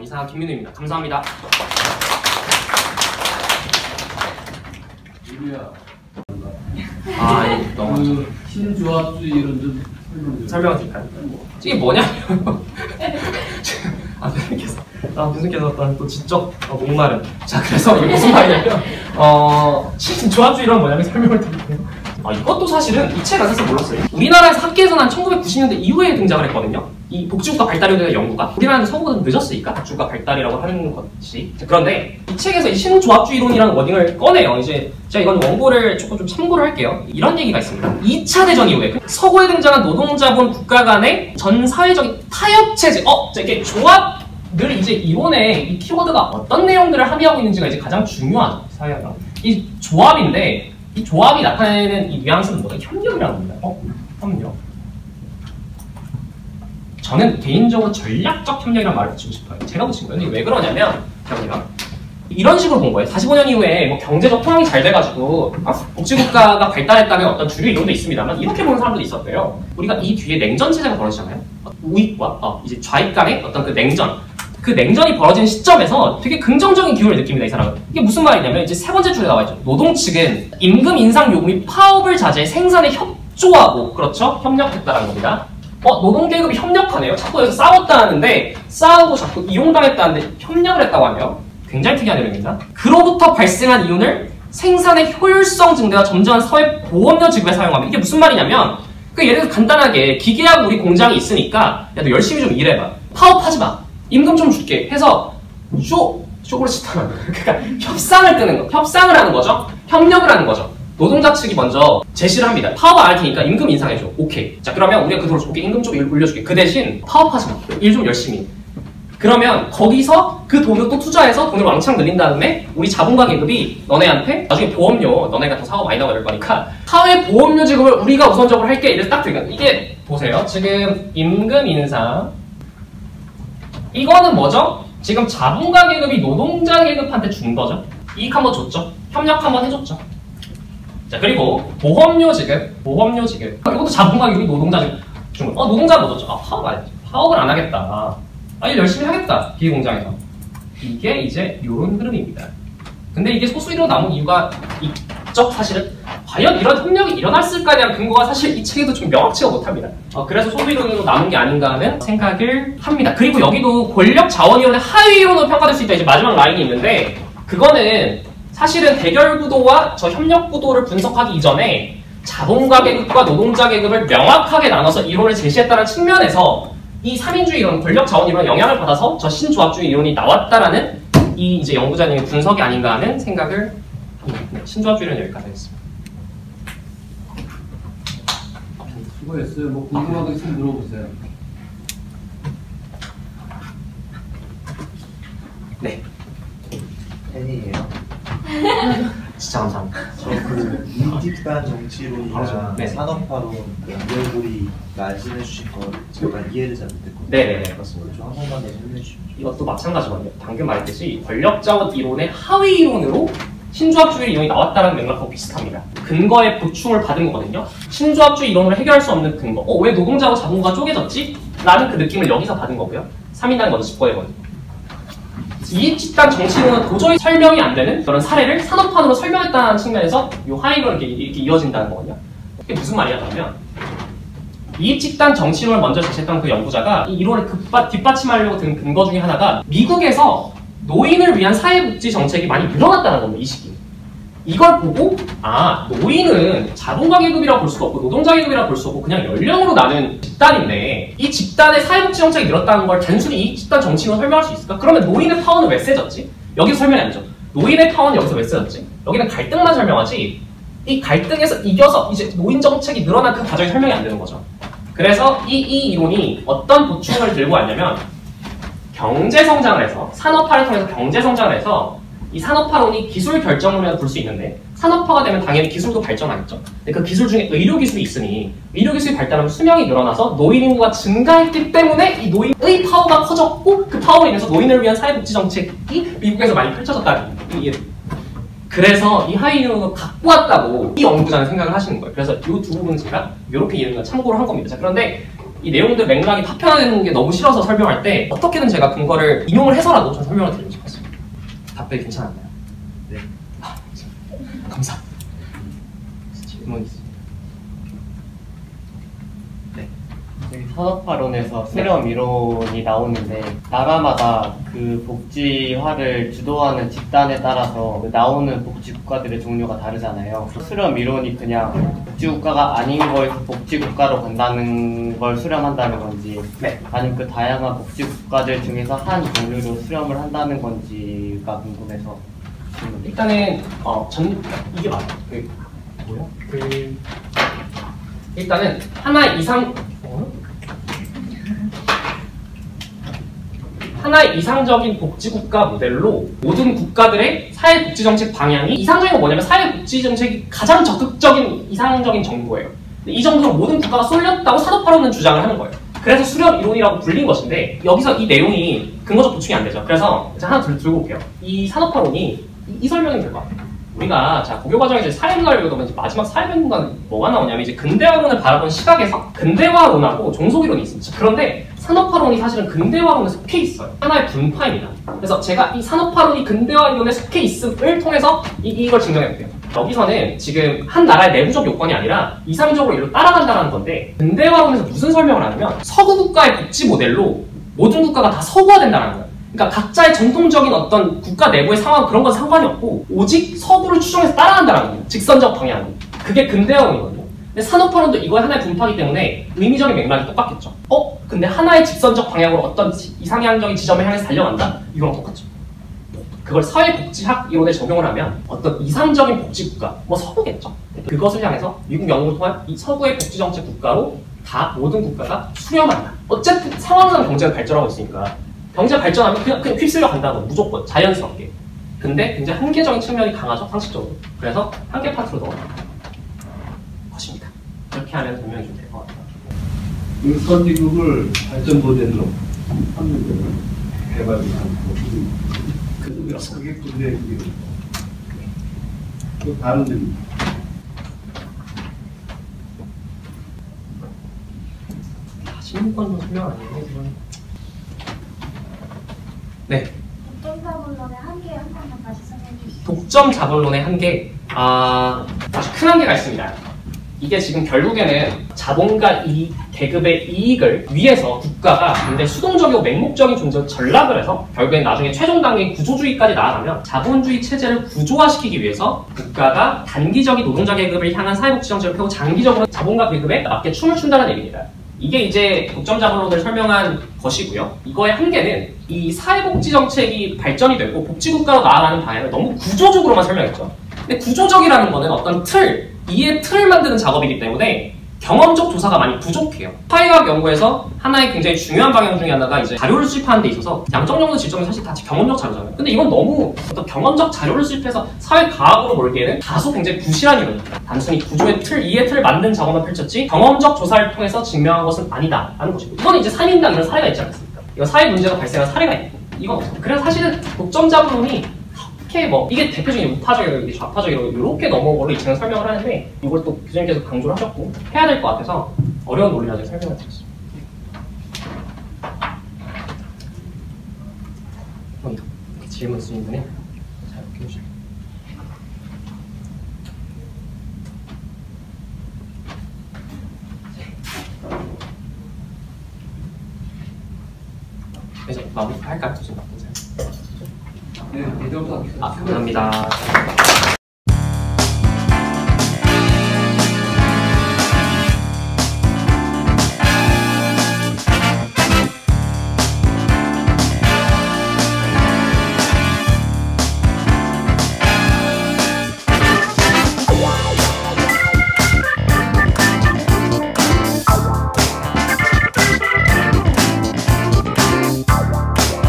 이상한 김민우입니다. 감사합니다. 유리야. 너무 신조합주의 이런 좀 설명해 줄까요? 이게 뭐냐? 교수님께서 또 지적 목마른. 자, 그래서 이게 무슨 말이냐면 신조합주의 이런 뭐냐면 설명을 드릴게요. 이것도 사실은 이 책을 사실 몰랐어요. 우리나라에서 학계에서는 한 1990년대 이후에 등장을 했거든요. 이 복지국가 발달에 대한 연구가. 우리나라는 서구보다 늦었으니까 복지국가 발달이라고 하는 것이. 그런데 이 책에서 이 신조합주의론이라는 워딩을 꺼내요. 이제 제가 이건 원고를 조금 좀 참고를 할게요. 이런 얘기가 있습니다. 2차 대전 이후에 서구에 등장한 노동자본 국가 간의 전 사회적인 타협체제. 이렇게 조합 늘 이제 이론에 이 키워드가 어떤 내용들을 합의하고 있는지가 이제 가장 중요한 사회가 이 조합인데. 이 조합이 나타내는 이 뉘앙스는 뭐다? 협력이라는 겁니다. 협력. 저는 개인적으로 전략적 협력이라는 말을 붙이고 싶어요. 제가 붙인 거예요. 왜 그러냐면, 제가 이런 식으로 본 거예요. 45년 이후에 뭐 경제적 통합이 잘 돼가지고 복지국가가 발달했다는 어떤 주류 이론도 있습니다만 이렇게 보는 사람도 있었대요. 우리가 이 뒤에 냉전 체제가 벌어지잖아요. 우익과 이제 좌익 간의 어떤 그 냉전. 그 냉전이 벌어진 시점에서 되게 긍정적인 기운을 느낍니다, 이 사람은. 이게 무슨 말이냐면, 이제 세 번째 줄에 나와있죠. 노동 측은 임금 인상 요구 및 파업을 자제해 생산에 협조하고, 그렇죠? 협력했다라는 겁니다. 노동계급이 협력하네요. 자꾸 여기서 싸웠다는데, 싸우고 자꾸 이용당했다는데 협력을 했다고 하네요. 굉장히 특이한 내용입니다. 그로부터 발생한 이윤을 생산의 효율성 증대와 점진한 사회보험료 지급에 사용하면, 이게 무슨 말이냐면, 예를 들어 간단하게 기계하고 우리 공장이 있으니까, 야, 너 열심히 좀 일해봐. 파업하지 마. 임금 좀 줄게 해서 쇼를 시타는 그러니까 협상을 뜨는 거, 협상을 하는 거죠. 협력을 하는 거죠. 노동자 측이 먼저 제시를 합니다. 파업 안 할 테니까 임금 인상해줘. 오케이. 자, 그러면 우리가 그대로 줄게. 임금 좀 올려줄게. 그 대신 파업하지 마. 일 좀 열심히. 그러면 거기서 그 돈을 또 투자해서 돈을 왕창 늘린 다음에 우리 자본가 계급이 너네한테 나중에 보험료, 너네가 더 사고 많이 나고 이럴 거니까 사회보험료 지급을 우리가 우선적으로 할게. 이래서 딱 들어가. 이게 보세요. 지금 임금 인상. 이거는 뭐죠? 지금 자본가 계급이 노동자 계급한테 준 거죠. 이익 한번 줬죠. 협력 한번 해줬죠. 자, 그리고 보험료 지급, 이것도 자본가 계급이 노동자 계급 준 거. 노동자는 뭐 줬죠? 파업 안 했죠. 파업을 안 하겠다. 일 열심히 하겠다. 기계공장에서. 이게 이제 요런 흐름입니다. 근데 이게 소수위로 남은 이유가 있죠, 사실은. 과연 이런 협력이 일어났을까에 대한 근거가 사실 이 책에도 좀 명확치가 못합니다. 그래서 소비론으로 남은 게 아닌가 하는 생각을 합니다. 그리고 여기도 권력자원이론의 하위론으로 평가될 수 있다. 이제 마지막 라인이 있는데 그거는 사실은 대결구도와 저 협력구도를 분석하기 이전에 자본가 계급과 노동자 계급을 명확하게 나눠서 이론을 제시했다는 측면에서 이 3인주의 이론, 권력자원이론에 영향을 받아서 저 신조합주의 이론이 나왔다라는 이 이제 연구자님의 분석이 아닌가 하는 생각을 합니다. 네, 신조합주의는 여기까지 하겠습니다. 수고했어요. 뭐 궁금한 거 있으면 물어보세요. 네. 팬이에요. 진짜 감사합니다. 저 그 이집단 정치론이랑 산업화론 연결고리 말씀해 주신 거 제가 이해를 잘 못했거든요. 네네네. 그래서 한 번만 더 설명해 주시면. 이것도 마찬가지거든요. 방금 말했듯이 권력자원 이론의 하위 이론으로 신조합주의 이론이 나왔다는 맥락하고 비슷합니다. 근거에 보충을 받은 거거든요. 신조합주의 이론으로 해결할 수 없는 근거. 왜 노동자와 자본가가 쪼개졌지? 라는 그 느낌을 여기서 받은 거고요. 3인당이 먼저 짚어내거든요. 이집단 정치론은 도저히 설명이 안 되는 그런 사례를 산업화론으로 설명했다는 측면에서 이 하이로 이렇게 이어진다는 거거든요. 이게 무슨 말이냐면 이집단 정치론을 먼저 제시했던 그 연구자가 이 이론을 뒷받침하려고 든 근거 중에 하나가 미국에서 노인을 위한 사회복지 정책이 많이 늘어났다는 겁니다. 이 시기. 이걸 보고 노인은 자본가 계급이라고 볼 수도 없고 노동자 계급이라고 볼 수 없고 그냥 연령으로 나눈 집단인데 이 집단의 사회복지 정책이 늘었다는 걸 단순히 이 집단 정치로 설명할 수 있을까? 그러면 노인의 파워는 왜 세졌지? 여기서 설명이 안 되죠. 노인의 파워는 여기서 왜 세졌지? 여기는 갈등만 설명하지 이 갈등에서 이겨서 이제 노인 정책이 늘어난 그 과정이 설명이 안 되는 거죠. 그래서 이 이론이 어떤 보충을 들고 왔냐면 경제성장을 해서 산업화를 통해서 경제성장을 해서 이 산업화론이 기술 결정론이라고 볼 수 있는데 산업화가 되면 당연히 기술도 발전하겠죠. 근데 그 기술 중에 의료기술이 있으니 의료기술이 발달하면 수명이 늘어나서 노인 인구가 증가했기 때문에 이 노인의 파워가 커졌고 그 파워로 인해서 노인을 위한 사회복지 정책이 미국에서 많이 펼쳐졌다는 이해를. 그래서 이 하이론을 갖고 왔다고 이 연구자는 생각을 하시는 거예요. 그래서 이 두 부분 제가 이렇게 이해를 참고를 한 겁니다. 자, 그런데 이 내용들 맥락이 파편화되는 게 너무 싫어서 설명할 때 어떻게든 제가 근거를 인용을 해서라도 좀 설명을 드리고 싶었어요. 답변이 괜찮았나요? 네. 아, 감사합니다. 질문 있어요? 네. 저희 산업화론에서 새로운 이론이 나오는데 나라마다 그 복지화를 주도하는 집단에 따라서 나오는 복지국가들의 종류가 다르잖아요. 수렴 이론이 그냥 복지국가가 아닌 걸 복지국가로 간다는 걸 수렴한다는 건지, 네. 아니면 그 다양한 복지국가들 중에서 한 종류로 수렴을 한다는 건지가 궁금해서. 일단은 이게 맞아요. 일단은 하나 이상적인 복지국가 모델로 모든 국가들의 사회복지정책 방향이 이상적인 건 뭐냐면 사회복지정책이 가장 적극적인 이상적인 정도예요. 근데 이 정도로 모든 국가가 쏠렸다고 산업화론은 주장을 하는 거예요. 그래서 수렴이론이라고 불린 것인데 여기서 이 내용이 근거적 보충이 안 되죠. 그래서 제가 하나 들고 올게요. 이 산업화론이 이 설명이 될 것 같아요. 우리가 자 고교 과정에서 사회문화를 배우다 이제 마지막 사회문화는 뭐가 나오냐면 이제 근대화론을 바라본 시각에서 근대화론하고 종속이론이 있습니다. 그런데 산업화론이 사실은 근대화론에 속해 있어요. 하나의 분파입니다. 그래서 제가 이 산업화론이 근대화론에 속해 있음을 통해서 이걸 증명해볼게요. 여기서는 지금 한 나라의 내부적 요건이 아니라 이상적으로 일로 따라간다는 건데 근대화론에서 무슨 설명을 하냐면 서구 국가의 복지 모델로 모든 국가가 다 서구화된다는 거예요. 그러니까 각자의 전통적인 어떤 국가 내부의 상황 그런 건 상관이 없고 오직 서구를 추종해서 따라간다는 거예요. 직선적 방향이. 그게 근대화론이거든요. 근데 산업화론도 이거에 하나의 분파이기 때문에 의미적인 맥락이 똑같겠죠. 근데 하나의 직선적 방향으로 어떤 이상향적인 지점을 향해서 달려간다? 이거랑 똑같죠. 그걸 사회복지학 이론에 적용을 하면 어떤 이상적인 복지국가, 뭐 서구겠죠. 그것을 향해서 미국 영국을 통한 이 서구의 복지정책 국가로 다 모든 국가가 수렴한다. 어쨌든 상황상 경제가 발전하고 있으니까 경제 발전하면 그냥 휩쓸려 간다고 무조건 자연스럽게. 근데 굉장히 한계적인 측면이 강하죠, 상식적으로. 그래서 한계 파트로 넣어놓는 것입니다. 이렇게 하면 설명이 좀 될 것 같아요. 그 선진국을 발전 모델로 한국을 개발을 하고 그게 군대의 기회입니다. 그 다른 점입니다. 신문권 설명 아니에요? 네. 독점자본론의 한계 한 번만 다시 설명해 주시죠. 독점자본론의 한계, 아주 큰 한계가 있습니다. 이게 지금 결국에는 자본가 이 계급의 이익을 위해서 국가가 굉장히 수동적이고 맹목적인 존재로 전락을 해서 결국엔 나중에 최종 단계인 구조주의까지 나아가면 자본주의 체제를 구조화시키기 위해서 국가가 단기적인 노동자 계급을 향한 사회복지정책을 펴고 장기적으로 자본가 계급에 맞게 춤을 춘다는 얘기입니다. 이게 이제 독점자본론을 설명한 것이고요. 이거의 한계는 이 사회복지정책이 발전이 되고 복지국가로 나아가는 방향을 너무 구조적으로만 설명했죠. 근데 구조적이라는 거는 어떤 틀, 이의 틀을 만드는 작업이기 때문에 경험적 조사가 많이 부족해요. 사회학 연구에서 하나의 굉장히 중요한 방향 중에 하나가 이제 자료를 수집하는 데 있어서 양적정도 질점이 사실 다 경험적 자료잖아요. 근데 이건 너무 어떤 경험적 자료를 수집해서 사회과학으로 몰기에는 다소 굉장히 부실한 이론입니다. 단순히 구조의 틀, 이의 틀을 만든 작업만 펼쳤지 경험적 조사를 통해서 증명한 것은 아니다 라는 것이고, 이건 이제 3인당 이런 사례가 있지 않습니까? 이거 사회 문제가 발생한 사례가 있고 이건 없어요. 그래서 사실은 독점자본론이 이렇게 뭐 이게 대표적인 우파적이고 좌파적이고 이렇게 넘어온 걸로 이제는 설명을 하는데 이걸 또 교수님께서 강조를 하셨고 해야 될 것 같아서 어려운 논리라서 설명을 드렸습니다. 질문 있으신 분이 잘 해주세요. 이제 마무리 할까요? 네, 감사합니다.